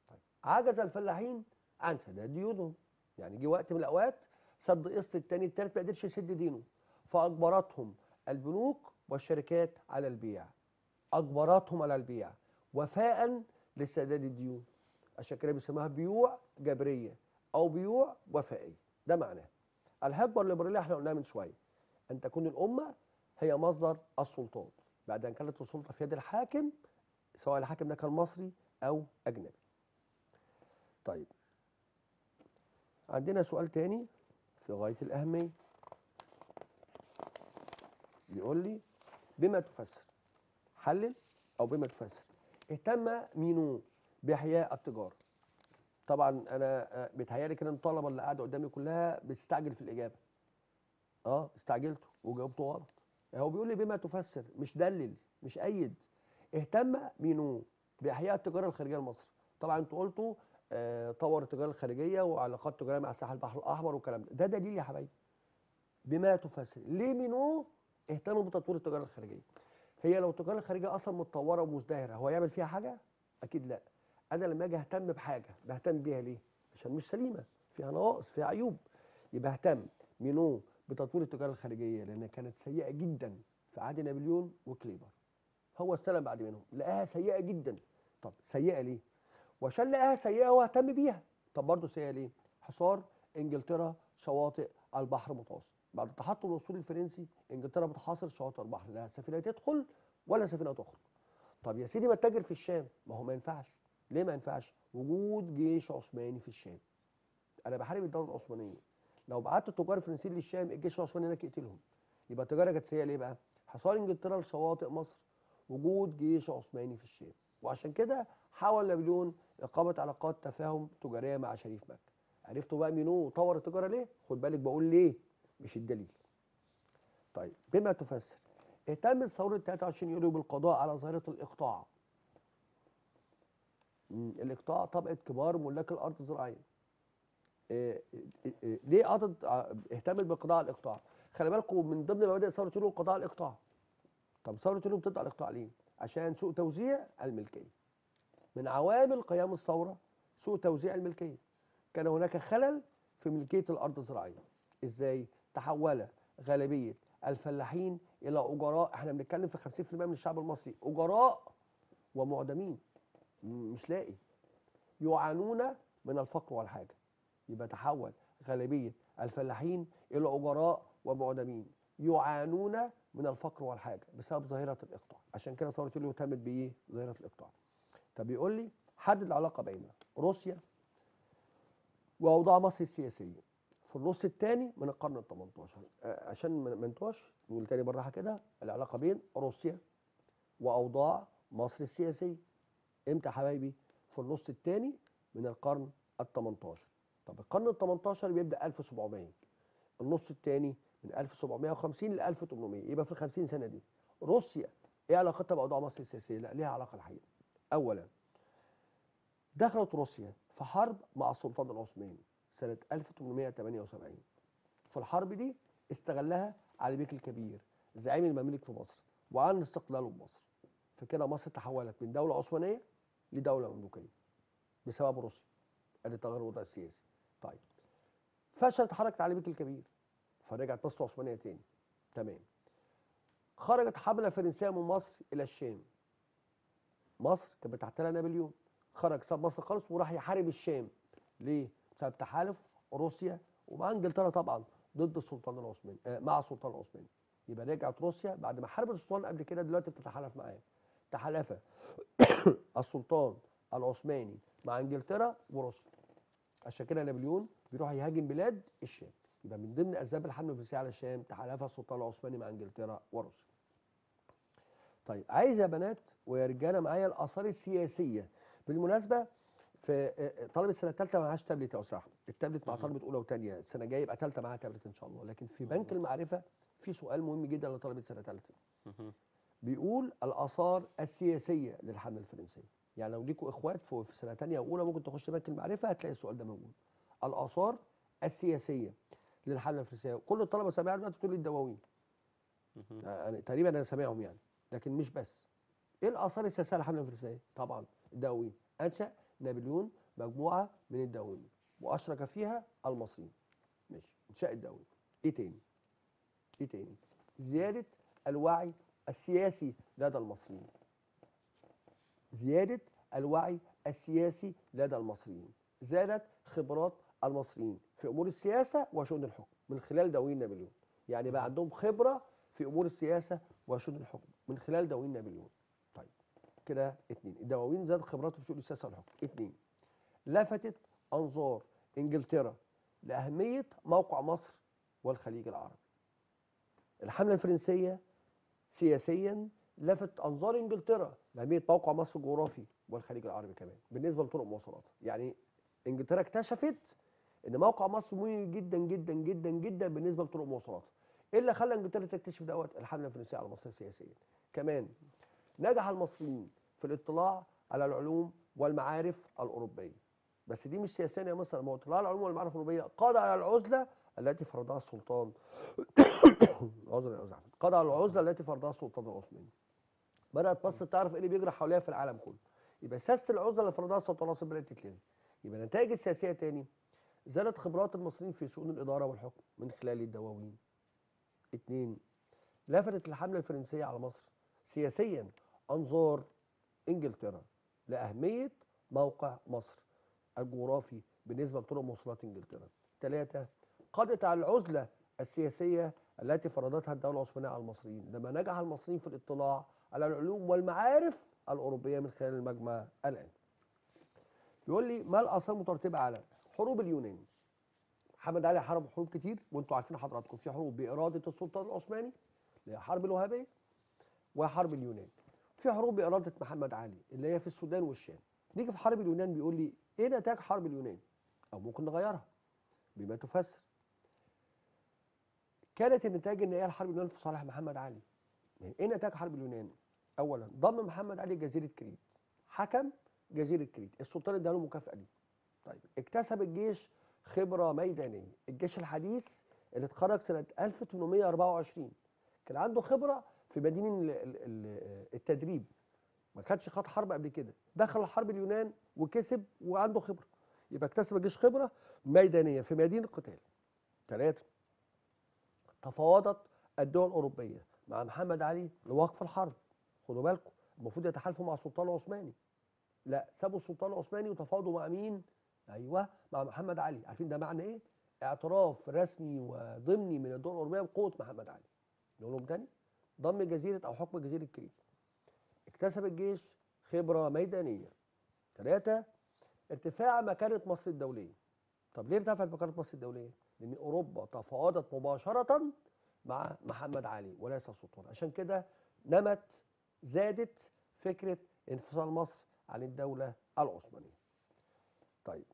طيب عجز الفلاحين عن سداد ديونهم، يعني جه وقت من الاوقات سد قسط الثاني الثالث ما قدرش يسد دينه، فاجبرتهم البنوك والشركات على البيع، اجبرتهم على البيع وفاء لسداد الديون، عشان كده بيسموها بيوع جبريه او بيوع وفائيه. ده معناه الهجبه الليبراليه احنا قلناها من شويه، ان تكون الامه هي مصدر السلطات بعد ان كانت السلطه في يد الحاكم، سواء الحاكم ده كان مصري او اجنبي. طيب عندنا سؤال تاني في غايه الاهميه، بيقول لي بما تفسر، حلل او بما تفسر اهتم مينو باحياء التجاره. طبعا انا بيتهيألي كده الطلبه اللي قاعده قدامي كلها بتستعجل في الاجابه. استعجلته وجاوبته غلط. هو بيقول لي بما تفسر، مش دلل مش ايد. اهتم مينو باحياء التجاره الخارجيه لمصر. طبعا انتوا قلتوا طور التجاره الخارجيه وعلاقات تجاريه مع ساحل البحر الاحمر والكلام ده، ده دليل يا حبايبي. بما تفسر ليه مينو اهتموا بتطوير التجاره الخارجيه؟ هي لو التجاره الخارجيه اصلا متطوره ومزدهره هو يعمل فيها حاجه؟ اكيد لا. انا لما اجي اهتم بحاجه بهتم بيها ليه؟ عشان مش سليمه، فيها نواقص، فيها عيوب. يبقى اهتم مينو بتطوير التجاره الخارجيه لانها كانت سيئه جدا في عهد نابليون وكليبر. هو استلم بعد منهم، لقاها سيئه جدا. طب سيئه ليه؟ وعشان لقاها سيئه واهتم بيها. طب برضه سيئه ليه؟ حصار انجلترا شواطئ البحر المتوسط. بعد التحطم والوصول الفرنسي انجلترا بتحاصر شواطئ البحر، لا سفينه تدخل ولا سفينه تخرج. طب يا سيدي ما تتاجر في الشام، ما هو ما ينفعش. ليه ما ينفعش؟ وجود جيش عثماني في الشام. انا بحارب الدوله العثمانيه، لو بعت التجار الفرنسيين للشام الجيش العثماني هناك يقتلهم. يبقى التجاره كانت سيئه ليه بقى؟ حصار انجلترا لشواطئ مصر، وجود جيش عثماني في الشام. وعشان كده حاول نابليون اقامه علاقات تفاهم تجاريه مع شريف مكه. عرفتوا بقى مينو طور التجاره ليه؟ خد بالك بقول ليه مش الدليل. طيب بما تفسر اهتمت ثوره 23 يوليو بالقضاء على ظاهره الاقطاع. الاقطاع طبقه كبار ملاك الارض الزراعيه. ليه اهتمت بالقضاء على الاقطاع؟ خلي بالكم من ضمن مبادئ ثوره يوليو القضاء على الاقطاع. طب ثوره يوليو بتقضي على الاقطاع ليه؟ عشان سوء توزيع الملكيه. من عوامل قيام الثوره سوء توزيع الملكيه. كان هناك خلل في ملكيه الارض الزراعيه. ازاي؟ تحول غالبيه الفلاحين الى اجراء، احنا بنتكلم في 50% من الشعب المصري اجراء ومعدمين مش لاقي، يعانون من الفقر والحاجه. يبقى تحول غالبيه الفلاحين الى اجراء ومعدمين يعانون من الفقر والحاجه بسبب ظاهره الاقطاع. عشان كده ثوره يوليو تمت بايه؟ ظاهره الاقطاع. طب يقول لي حدد العلاقه بين روسيا واوضاع مصر السياسيه في النص الثاني من القرن ال18. عشان ما انتوش نقول تاني بالراحه كده، العلاقه بين روسيا واوضاع مصر السياسيه. امتى يا حبايبي؟ في النص الثاني من القرن ال18. طب القرن ال18 بيبدا 1700، النص الثاني من 1750 ل 1800، يبقى في ال 50 سنه دي روسيا ايه علاقتها باوضاع مصر السياسيه؟ لا ليها علاقه الحقيقه. اولا دخلت روسيا في حرب مع السلطان العثماني سنه 1878. في الحرب دي استغلها علي بيك الكبير زعيم المماليك في مصر وعن استقلاله بمصر، فكده مصر تحولت من دوله عثمانيه لدوله مملوكيه بسبب روسيا اللي تغير الوضع السياسي. طيب فشلت حركه علي بيك الكبير، فرجعت باسطة عثمانية تاني. تمام. خرجت حملة فرنسية من مصر إلى الشام. مصر كانت بتحتلها نابليون، خرج ساب مصر خالص وراح يحارب الشام. ليه؟ بسبب تحالف روسيا ومع انجلترا طبعا ضد السلطان العثماني، مع السلطان العثماني. يبقى رجعت روسيا بعد ما حاربت السلطان قبل كده، دلوقتي بتتحالف معاه. تحالف السلطان العثماني مع انجلترا وروسيا. عشان كده نابليون بيروح يهاجم بلاد الشام. يبقى من ضمن اسباب الحمله الفرنسيه على الشام تحالف السلطان العثماني مع انجلترا وروسيا. طيب، عايز يا بنات ويا رجاله معايا الاثار السياسيه. بالمناسبه في طلبه سنه ثالثه معهاش تابلت يا استاذ احمد، التابلت مع طلبه اولى وثانيه، السنه الجايه يبقى ثالثه معاها تابلت ان شاء الله. لكن في بنك المعرفه في سؤال مهم جدا لطلبه سنه ثالثه. بيقول الاثار السياسيه للحمله الفرنسيه. يعني لو ليكوا اخوات في سنه ثانيه واولى ممكن تخش بنك المعرفه هتلاقي السؤال ده موجود. الاثار السياسيه للحمله الفرنسيه. كل الطلبه سامعين دلوقتي بتقول لي الدواوين. يعني تقريبا انا سامعهم يعني، لكن مش بس. ايه الاثار السياسيه للحمله الفرنسيه؟ طبعا الدواوين. انشا نابليون مجموعه من الدواوين واشرك فيها المصريين. ماشي، انشاء الدواوين. ايه تاني؟ ايه تاني؟ زياده الوعي السياسي لدى المصريين. زيادة الوعي السياسي لدى المصريين، زادت خبرات المصريين في أمور السياسة وشؤون الحكم من خلال دواوين نابليون. يعني بقى عندهم خبرة في أمور السياسة وشؤون الحكم من خلال دواوين نابليون. طيب كده اتنين، الدواوين زادت خبراته في شؤون السياسة والحكم. اتنين، لفتت أنظار إنجلترا لأهمية موقع مصر والخليج العربي. الحملة الفرنسية سياسياً لفت انظار انجلترا لاهميه موقع مصر الجغرافي والخليج العربي كمان بالنسبه لطرق المواصلات. يعني انجلترا اكتشفت ان موقع مصر مهم جدا جدا جدا جدا بالنسبه لطرق المواصلات. ايه اللي خلى انجلترا تكتشف دوت؟ الحمله الفرنسيه على مصر سياسيا. كمان نجح المصريين في الاطلاع على العلوم والمعارف الاوروبيه. بس دي مش سياسيه يا مصر، ما هو اطلاع على العلوم والمعارف الاوروبيه قضى على العزله التي فرضها السلطان قضى على العزله التي فرضها السلطان العثماني. بدات مصر تعرف ايه اللي بيجري حواليها في العالم كله. يبقى سياسه العزله اللي فرضها السلطان العثماني بدات تتلغي. يبقى النتائج السياسيه تاني، زادت خبرات المصريين في شؤون الاداره والحكم من خلال الدواوين. اتنين، لفتت الحمله الفرنسيه على مصر سياسيا انظار انجلترا لاهميه موقع مصر الجغرافي بالنسبه لطرق مواصلات انجلترا. تلاته، قضت على العزله السياسيه التي فرضتها الدوله العثمانيه على المصريين لما نجح المصريين في الاطلاع على العلوم والمعارف الاوروبيه من خلال المجمع الان. يقول لي ما الاثار المترتبه على حروب اليونان. محمد علي حارب حروب كتير وانتم عارفين حضراتكم، في حروب باراده السلطان العثماني اللي هي حرب الوهابيه وحرب اليونان، في حروب باراده محمد علي اللي هي في السودان والشام. نيجي في حرب اليونان بيقول لي ايه نتائج حرب اليونان او ممكن نغيرها بما تفسر. كانت النتائج ان هي الحرب اليونان في صالح محمد علي. ايه نتائج حرب اليونان؟ اولا ضم محمد علي جزيره كريت، حكم جزيره كريت، السلطان اداله مكافاه ليه. طيب اكتسب الجيش خبره ميدانيه، الجيش الحديث اللي اتخرج سنه 1824 كان عنده خبره في مدين التدريب، ما كانش خاض حرب قبل كده، دخل حرب اليونان وكسب وعنده خبره. يبقى اكتسب الجيش خبره ميدانيه في ميادين القتال. ثلاثه، تفاوضت الدول الاوروبيه مع محمد علي لوقف الحرب. خدوا بالكم، المفروض يتحالفوا مع السلطان العثماني، لا سابوا السلطان العثماني وتفاوضوا مع مين؟ ايوه مع محمد علي. عارفين ده معنى ايه؟ اعتراف رسمي وضمني من الدول الاوروبيه بقوه محمد علي. نقول لهم تاني، ضم جزيره او حكم جزيره كريت، اكتسب الجيش خبره ميدانيه. ثلاثه، ارتفاع مكانه مصر الدوليه. طب ليه ارتفعت مكانه مصر الدوليه؟ لان اوروبا تفاوضت مباشره مع محمد علي وليس السلطان. عشان كده نمت زادت فكره انفصال مصر عن الدوله العثمانيه. طيب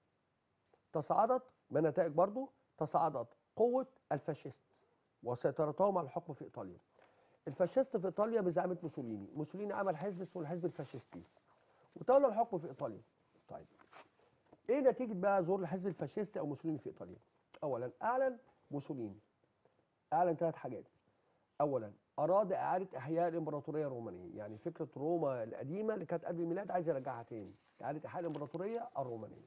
تصاعدت من نتائج برضو، تصاعدت قوه الفاشيست وسيطرتهم على الحكم في ايطاليا. الفاشيست في ايطاليا بزعامه موسوليني، موسوليني عمل حزب اسمه الحزب الفاشيستي وتولى الحكم في ايطاليا. طيب ايه نتيجه بقى ظهور الحزب الفاشيستي او موسوليني في ايطاليا؟ اولا اعلن موسوليني، اعلن ثلاث حاجات. اولا اراد اعاده احياء الامبراطوريه الرومانيه، يعني فكره روما القديمه اللي كانت قبل الميلاد عايز يرجعها تاني، اعاده احياء الامبراطوريه الرومانيه.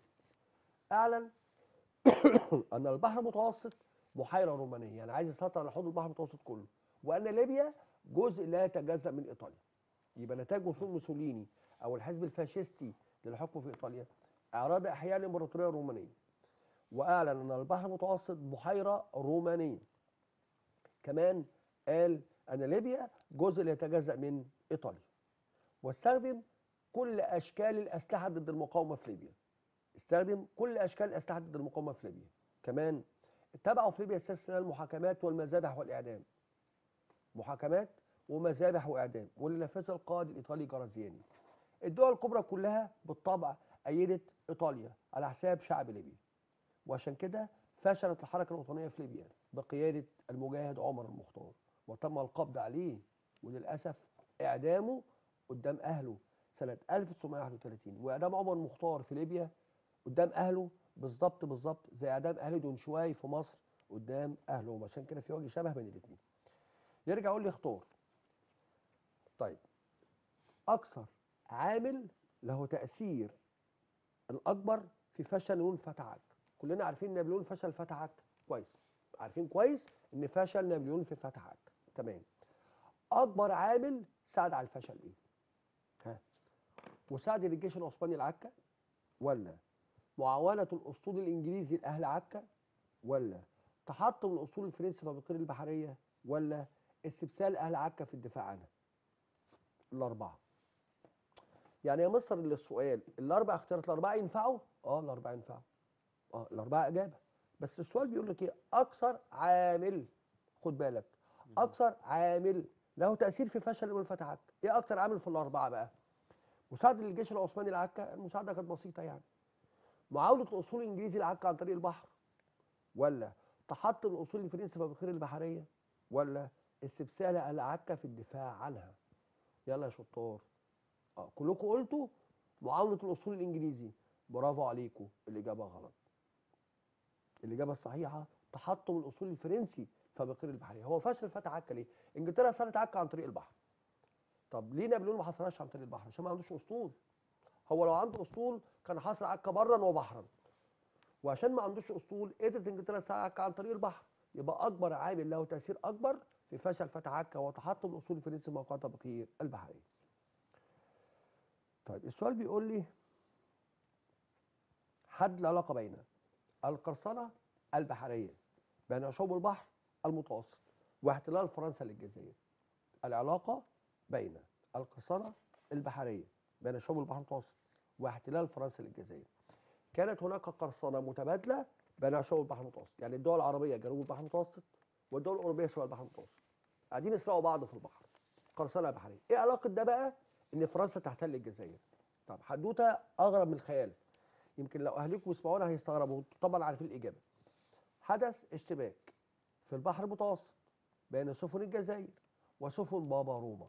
اعلن ان البحر المتوسط بحيره رومانيه، يعني عايز يسيطر على حوض البحر المتوسط كله، وان ليبيا جزء لا يتجزأ من ايطاليا. يبقى نتاج وصول موسوليني او الحزب الفاشيستي للحكم في ايطاليا اعراض احياء الامبراطوريه الرومانيه، واعلن ان البحر المتوسط بحيره رومانيه. كمان قال ان ليبيا جزء لا يتجزأ من ايطاليا، واستخدم كل اشكال الاسلحه ضد المقاومه في ليبيا. استخدم كل اشكال الاسلحه ضد المقاومه في ليبيا. كمان اتبعوا في ليبيا سلسله المحاكمات والمذابح والاعدام. محاكمات ومذابح واعدام، واللي نفذها القائد الايطالي جرازياني. الدول الكبرى كلها بالطبع ايدت ايطاليا على حساب شعب ليبيا. وعشان كده فشلت الحركه الوطنيه في ليبيا بقياده المجاهد عمر المختار، وتم القبض عليه وللاسف اعدامه قدام اهله سنه 1931. واعدام عمر المختار في ليبيا قدام اهله بالظبط زي اعدام اهل دونشواي في مصر قدام اهلهم، عشان كده في وجه شبه بين الاثنين. يرجع يقول لي اختار. طيب اكثر عامل له تاثير الاكبر في فشل نابليون فتحك، كلنا عارفين نابليون فشل فتحك كويس، عارفين كويس ان فشل نابليون في فتحك، تمام. اكبر عامل ساعد على الفشل ايه؟ ها؟ مساعدة الجيش العثماني لعكا، ولا معاونة الاسطول الانجليزي لاهل عكا، ولا تحطم الاسطول الفرنسي في بقير البحريه، ولا استبسال اهل عكا في الدفاع عنها؟ الاربعه. يعني يا مصر للسؤال الاربع اختيارات، الاربعه ينفعوا؟ الاربعه ينفعوا. الاربعه اجابه، بس السؤال بيقول لك ايه؟ اكثر عامل، خد بالك، اكثر عامل له تاثير في فشل نابليون فتحك. ايه اكثر عامل في الاربعه بقى؟ مساعده للجيش العثماني لعكا، المساعده كانت بسيطه يعني. معاوله الاصول الانجليزي لعكا عن طريق البحر، ولا تحطم الاصول الفرنسي في بخير البحريه، ولا استبسال اهل عكا في الدفاع عنها؟ يلا يا شطار. كلكم قلتوا معاونة الأسطول الإنجليزي، برافو عليكم، الإجابة غلط. الإجابة الصحيحة تحطم الأسطول الفرنسي في بقير البحرية. هو فشل فتح عكا ليه؟ إنجلترا سارت عكا عن طريق البحر. طب ليه نابليون ما حاصرهاش عن طريق البحر؟ عشان ما عندوش أسطول. هو لو عنده أسطول كان حاصر عكا برا وبحرا. وعشان ما عندوش أسطول قدرت إنجلترا تسارع عكا عن طريق البحر. يبقى أكبر عامل له تأثير أكبر في فشل فتح عكا هو تحطم الأسطول الفرنسي موقع بقير البحرية. طيب السؤال بيقول لي حد العلاقه بين القرصنه البحريه بين شعوب البحر المتوسط واحتلال فرنسا للجزائر. العلاقه بين القرصنه البحريه بين شعوب البحر المتوسط واحتلال فرنسا للجزائر. كانت هناك قرصنه متبادله بين شعوب البحر المتوسط، يعني الدول العربيه جنوب البحر المتوسط والدول الاوروبيه شمال البحر المتوسط. قاعدين يسرقوا بعض في البحر، قرصنه بحريه. ايه علاقه ده بقى ان فرنسا تحتل الجزائر؟ طب حدوته اغرب من الخيال، يمكن لو اهلكم يسمعونا هيستغربوا، طبعا عارفين الاجابه. حدث اشتباك في البحر المتوسط بين سفن الجزائر وسفن بابا روما.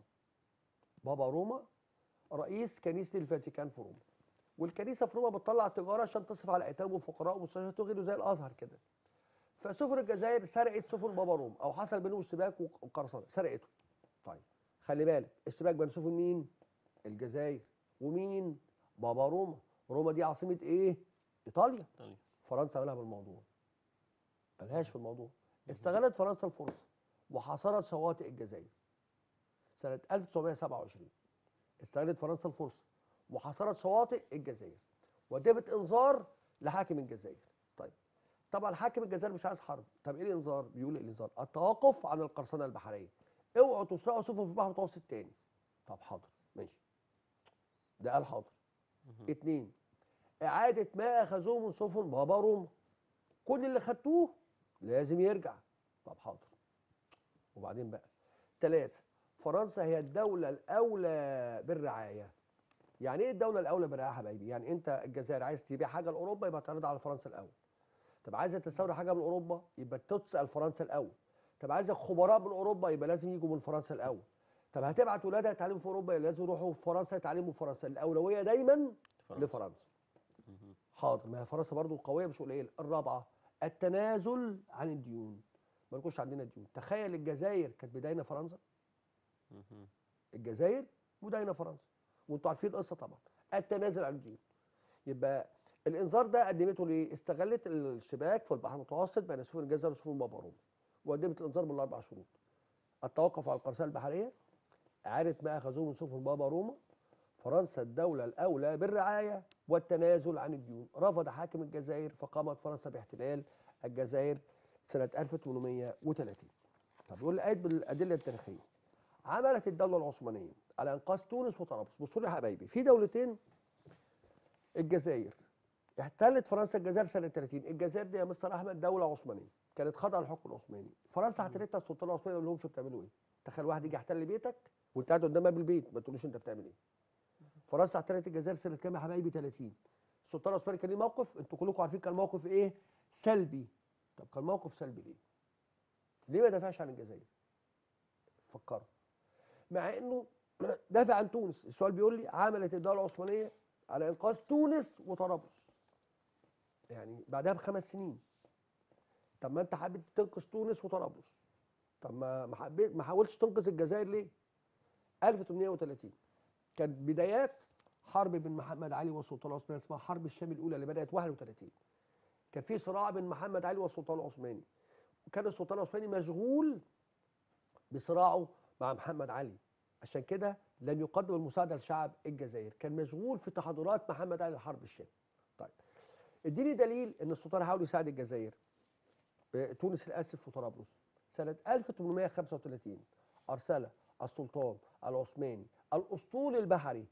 بابا روما رئيس كنيسه الفاتيكان في روما، والكنيسه في روما بتطلع تجاره عشان تصرف على ايتام وفقراء ومستشفيات وغيره زي الازهر كده. فسفن الجزائر سرقت سفن بابا روما، او حصل بينهم اشتباك وقرصنه سرقته. طيب خلي بالك، اشتباك بين سفن مين؟ الجزائر. ومين؟ بابا روما. روما دي عاصمة ايه؟ ايطاليا. فرنسا مالها بالموضوع؟ مالهاش في الموضوع. استغلت فرنسا الفرصة وحاصرت شواطئ الجزائر سنة 1927. استغلت فرنسا الفرصة وحاصرت شواطئ الجزائر وكتبت انذار لحاكم الجزائر. طيب طبعا حاكم الجزائر مش عايز حرب. طب ايه الانذار؟ بيقول الانذار التوقف عن القرصنة البحرية، اوعوا تسرقوا سفن في البحر المتوسط تاني. طب حاضر ماشي، ده قال حاضر. اتنين، إعادة ما أخذوه من سفن بابا روما، كل اللي خدتوه لازم يرجع. طب حاضر. وبعدين بقى تلاتة، فرنسا هي الدولة الأولى بالرعاية. يعني إيه الدولة الأولى بالرعاية يا حبايبي؟ يعني أنت الجزائر عايز تبيع حاجة لأوروبا يبقى تعرضها على فرنسا الأول. طب عايزة تستورد حاجة من أوروبا يبقى تسأل فرنسا الأول. طب عايزة خبراء من أوروبا يبقى لازم يجوا من فرنسا الأول. طب هتبعت ولادها يتعلموا في اوروبا لازم يروحوا في فرنسا يتعلموا في فرنسا، الاولويه دايما لفرنسا. حاضر، ما هي فرنسا برضه قويه مش قليله. الرابعه، التنازل عن الديون. ما نكونش عندنا ديون. تخيل الجزائر كانت بداينا فرنسا. الجزائر مداينه فرنسا، وانتوا عارفين القصه طبعا. التنازل عن الديون. يبقى الانذار ده قدمته ليه؟ استغلت الشباك في البحر المتوسط بين سفن الجزر وسفن المبرون، وقدمت الانذار بال4 شروط: التوقف على القرصنه البحريه، اعاده ما اخذوه من سفن بابا روما، فرنسا الدوله الاولى بالرعايه والتنازل عن الديون. رفض حاكم الجزائر فقامت فرنسا باحتلال الجزائر سنه 1830. طب يقول لي قايد بالادله التاريخيه. عملت الدوله العثمانيه على انقاذ تونس وطرابلس. بصوا لي يا حبايبي، في دولتين الجزائر احتلت فرنسا الجزائر سنه 30. الجزائر دي يا مستر احمد دوله عثمانيه، كانت خاضعه للحكم العثماني. فرنسا احتلتها السلطان العثماني ما يقولهمش بتعملوا ايه. تخيل واحد يجي يحتل بيتك وانت قاعد قدام باب البيت ما تقولوش انت بتعمل ايه. فرنسا احتلت الجزائر سنه كام يا حبايبي؟ 30. السلطان العثماني كان ليه موقف، انتوا كلكم عارفين كان موقف ايه؟ سلبي. طب كان موقف سلبي ليه؟ ليه ما دافعش عن الجزائر؟ فكروا. مع انه دافع عن تونس. السؤال بيقول لي عملت الدوله العثمانيه على انقاذ تونس وطرابلس. يعني بعدها ب5 سنين. طب ما انت حبيت تنقذ تونس وطرابلس. طب ما حاولتش تنقذ الجزائر ليه؟ 1830 كانت بدايات حرب بين محمد علي والسلطان العثماني، اسمها حرب الشام الاولى اللي بدات 31. كان في صراع بين محمد علي والسلطان العثماني. وكان السلطان العثماني مشغول بصراعه مع محمد علي، عشان كده لم يقدم المساعده لشعب الجزائر، كان مشغول في تحضيرات محمد علي لحرب الشام. طيب اديني دليل ان السلطان حاول يساعد الجزائر، تونس للاسف وطرابلس. سنه 1835 ارسل السلطان العثماني الاسطول البحري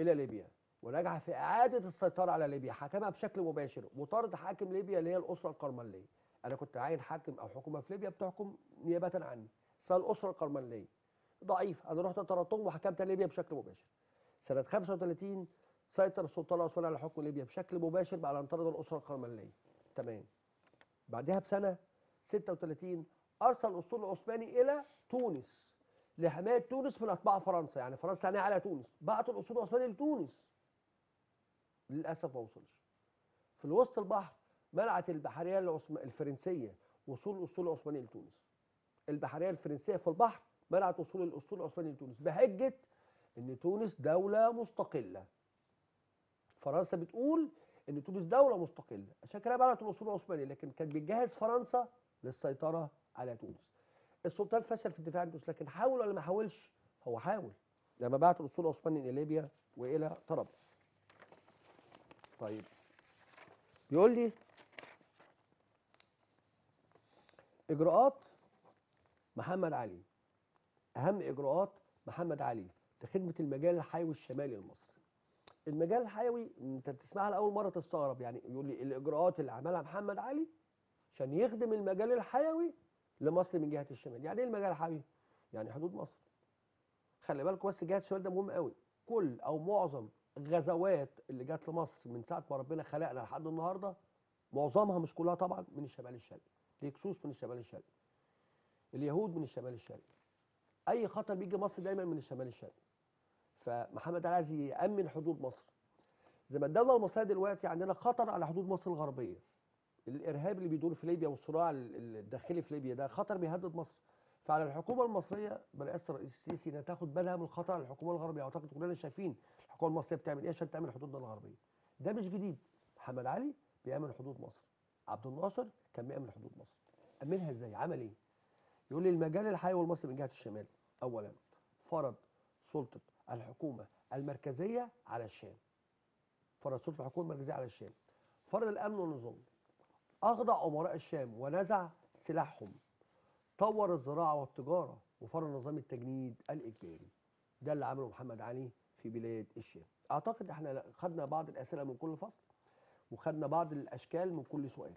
الى ليبيا، ونجح في اعاده السيطره على ليبيا، حكمها بشكل مباشر وطرد حاكم ليبيا اللي هي الاسره القرمليه. انا كنت عاين حاكم او حكومه في ليبيا بتحكم نيابه عني، اسمها الاسره القرمليه، ضعيف. انا رحت طردتهم وحكمت ليبيا بشكل مباشر. سنه 35 سيطر السلطان العثماني على حكم ليبيا بشكل مباشر بعد ان طرد الاسره القرمليه. تمام. بعدها بسنه 36 ارسل الاسطول العثماني الى تونس لحمايه تونس من اتباع فرنسا، يعني فرنسا عينيها على تونس. بعت الاسطول العثماني لتونس، للاسف ما وصلش. في وسط البحر منعت البحريه الفرنسيه وصول الاسطول العثماني لتونس. البحريه الفرنسيه في البحر منعت وصول الاسطول العثماني لتونس بحجه ان تونس دوله مستقله. فرنسا بتقول ان تونس دوله مستقله، عشان كده منعت الاسطول العثماني، لكن كانت بتجهز فرنسا للسيطره على تونس. السلطان فشل في الدفاع عن تونس، لكن حاول ولا ما حاولش؟ هو حاول لما بعت الاسطول العثماني الى ليبيا والى طرابلس. طيب بيقول لي اجراءات محمد علي. اهم اجراءات محمد علي لخدمه المجال الحيوي الشمالي المصري. المجال الحيوي انت بتسمعها لاول مره تستغرب، يعني يقول لي الاجراءات اللي عملها محمد علي عشان يخدم المجال الحيوي لمصر من جهه الشمال. يعني ايه المجال الحيوي؟ يعني حدود مصر. خلي بالكم بس جهه الشمال ده مهم قوي. كل او معظم الغزوات اللي جت لمصر من ساعه ما ربنا خلقنا لحد النهارده، معظمها مش كلها طبعا، من الشمال الشرقي. الهكسوس من الشمال الشرقي، اليهود من الشمال الشرقي، اي خطر بيجي مصر دايما من الشمال الشرقي. فمحمد علي عايز يامن حدود مصر. زي ما الدوله المصريه دلوقتي عندنا خطر على حدود مصر الغربيه، الارهاب اللي بيدور في ليبيا والصراع الداخلي في ليبيا ده خطر بيهدد مصر. فعلى الحكومه المصريه برئاسه الرئيس السيسي انها تاخد بالها من الخطر على الحكومه الغربيه. اعتقد كلنا شايفين الحكومه المصريه بتعمل ايه عشان تامن حدودنا الغربيه. ده مش جديد، محمد علي بيامن حدود مصر. عبد الناصر كان بيامن حدود مصر. امنها ازاي؟ عمل ايه؟ يقول لي المجال الحيوي المصري من جهه الشمال. اولا فرض سلطه الحكومه المركزيه على الشام. فرض سلطه الحكومه المركزيه على الشام. فرض الامن والنظام. اخضع امراء الشام ونزع سلاحهم. طور الزراعه والتجاره وفرض نظام التجنيد الاجباري. ده اللي عمله محمد علي في بلاد الشام. اعتقد احنا خدنا بعض الاسئله من كل فصل وخدنا بعض الاشكال من كل سؤال.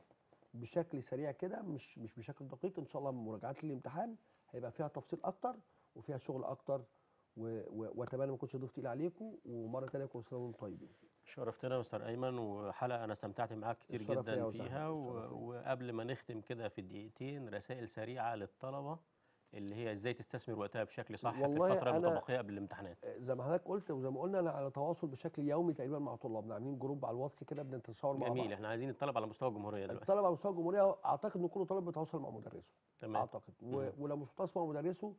بشكل سريع كده، مش بشكل دقيق. ان شاء الله مراجعات الامتحان هيبقى فيها تفصيل اكتر وفيها شغل اكتر، واتمنى ما كنتش ضيف تقيل عليكم، ومره ثانيه كل سنه وانتم طيبين. شرفتنا يا استاذ ايمن، وحلقه انا استمتعت معاك كتير جدا فيها. وقبل ما نختم كده في دقيقتين، رسائل سريعه للطلبه اللي هي ازاي تستثمر وقتها بشكل صح في الفتره اللي بقية قبل الامتحانات. زي ما حضرتك قلت وزي ما قلنا، انا على تواصل بشكل يومي تقريبا مع طلابنا، عاملين جروب على الواتس كده بنتشاور مع بعض. جميل. احنا عايزين الطلبه على مستوى الجمهوريه دلوقتي. الطلبه على مستوى الجمهوريه، اعتقد ان كل طالب بيتواصل مع مدرسه. تمام. اعتقد ولو مش متواصل مع مدرسه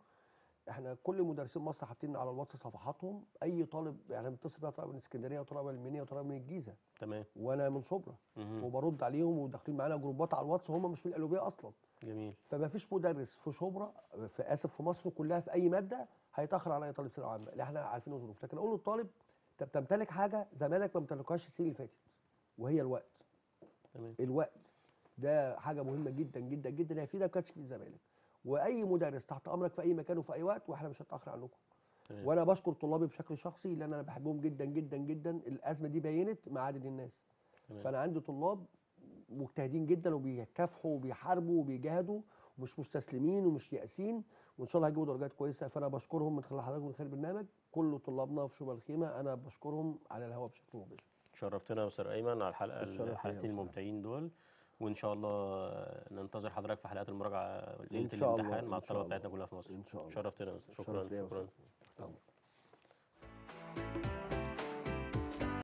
احنا كل مدرسين مصر حاطين على الواتس صفحاتهم، اي طالب يعني بتصل بيا، طلبه من اسكندريه وطلبه من المنيا وطلبه من الجيزه، تمام، وانا من شبرا، وبرد عليهم وداخلين معانا جروبات على الواتس وهم مش من القلوبيه اصلا. جميل. فما فيش مدرس في شبرا، في اسف، في مصر كلها، في اي ماده هيتاخر على اي طالب ثانويه عامه، اللي احنا عارفينه ظروف. لكن اقول للطالب انت بتمتلك حاجه زمانك ما امتلكهاش السنين اللي فاتت، وهي الوقت. تمام. الوقت ده حاجه مهمه جدا جدا جدا، هيفيدك وهتشكل زمانك. واي مدرس تحت امرك في اي مكان وفي اي وقت، واحنا مش هنتاخر عنكم. وانا بشكر طلابي بشكل شخصي لان انا بحبهم جدا جدا جدا. الازمه دي بينت معادن الناس. تمام. فانا عندي طلاب مجتهدين جدا وبيكافحوا وبيحاربوا وبيجاهدوا ومش مستسلمين ومش يائسين، وان شاء الله هيجيبوا درجات كويسه. فانا بشكرهم من خلال حضرتك ومن خلال البرنامج، كل طلابنا في شبرا الخيمه انا بشكرهم على الهواء بشكل مباشر. شرفتنا يا استاذ ايمن على الحلقتين الممتعين دول، وان شاء الله ننتظر حضرتك في حلقات المراجعه ليله الامتحان مع الطلبه بتاعتنا كلها في مصر. ان شاء الله. شرفتنا. شكرا. شكرا.